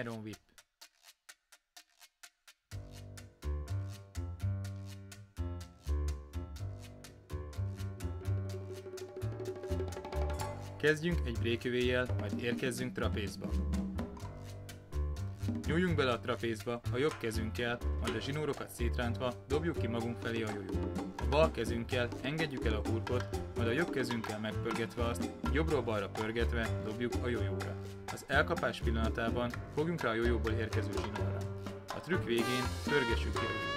Iron Whip. Kezdjünk egy breakaway-jel, majd érkezzünk trapézba. Nyúljunk bele a trapézba a jobb kezünkkel, majd a zsinórokat szétrántva dobjuk ki magunk felé a jojót. A bal kezünkkel engedjük el a hurkot, majd a jobb kezünkkel megpörgetve azt, jobbról balra pörgetve dobjuk a jojóra. Az elkapás pillanatában fogjunk rá a jojóból érkező zsinórra. A trükk végén pörgessük ki a jojót.